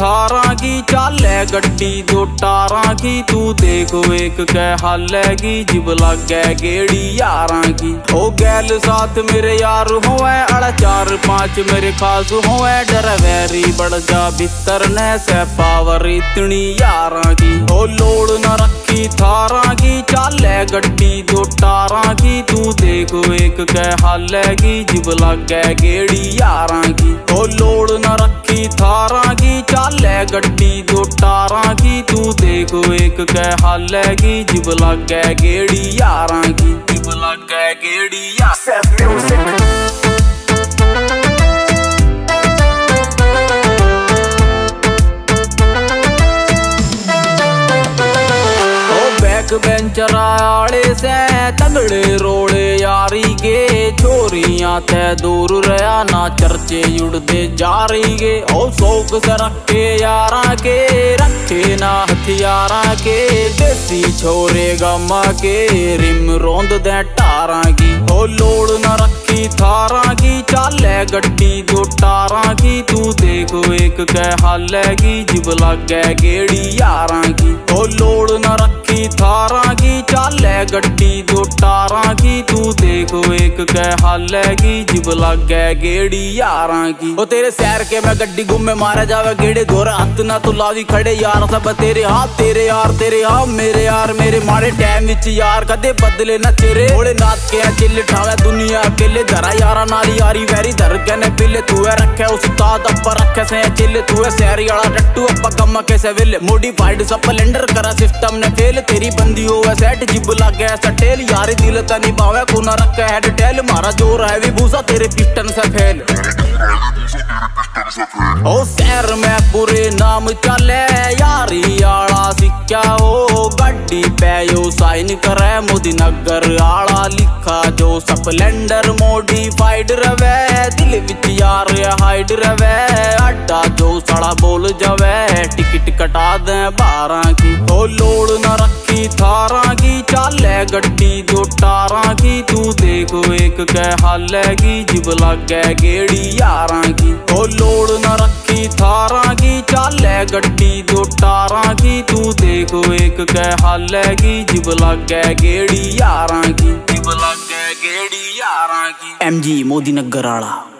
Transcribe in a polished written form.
अठारह की चाले गड्डी दो टारा की, तू देखो एक कह हाले की, जिब लागे गेड़ी यारा की। ओ गैल साथ मेरे यार होवे, अड़ा चार पांच मेरे खास होवे, डर वैरी बढ़ जा भीतर ने से पावर इतनी यारा की। ओ लोड़ न रखी थारा की, चाले गड्डी दो टारा की, तू देखो एक कह हाले की, जिब लागे गेड़ी यारा की। ओ लोड़ न रखी थारा की, चाले गड्डी दो टारा की, तू देखो एक कह हाले की, जिब लागे गेड़ी यारा की, जिब लागे गेड़ी यारा। बेंचरा आड़े से तगड़े रोड़े यारी गे, छोरियां ते दूर रहा ना चर्चे जुड़ते जारी गे। ओ शौक से रखे यारा के, रखे ना हथियारा के, देसी छोरे गमा के, रिम रोंद दे टारा की। ओ लोड़ न रखी थारा की, चाले गड्डी दो टारा की, तू देखो एक कह हाले की, जिब लागे गेड़ी यारा की। ओ लोड़ न रखी थारा की, चाले गड्डी दो टारा की, तू देखो एक कह हाले की, जिब लागे गेड़ी यारा की। ओ तेरे शहर के मैं गड्डी घूमे मारे जावे गेड़े, गोरा हथ ना तू लावी खड़े यार सब तेरे हाथ, तेरे यार तेरे हाथ मेरे यार मेरे मारे टैम विच यार, कदे बदले ना तेरे थोड़े नाथ के चिल्ले ठावे दुनिया अकेले। धरा यारा नारी यारी वैरी धर के ने पिले, तू है रखे उस्ताद अप्पा रखे से चिल्ले, तू है शहरी वाला टट्टू अप्पा कम्मा के से विले, मोडिफाइड सप्लेंडर करा सिस्टम ने फेल, तेरी बंदी हो है सेट जिब लागे सटेल, यारी दिल ता निभावे को ना रखे हेड टेल, मारा जोर है विभूषा तेरे पिस्टन से फेल। ओ शहर में पूरे नाम चले यारी आला सिक्का हो, गड्डी पे यो साइन करे मोदी नगर आला लिखा, जो सप्लेंडर मोडिफाइड रवे, दिल विच यार हाइड रवे, अड्डा जो सड़ा बोल जावे, टिकट कटा दे 12 की। ओ लोड़ न रखी थारा की, चाले गड्डी दो टारा की, तू देखो एक कह हाले की, जिब लागे गेड़ी यारा की। ओ लोड़ न रखी थारा की, चाले गड्डी दो टारा की, तू देखो एक कह हाले की, जिब लागे गेड़ी यारा की, जिब लागे गेड़ी यारा की। MG मोदी नगर आला।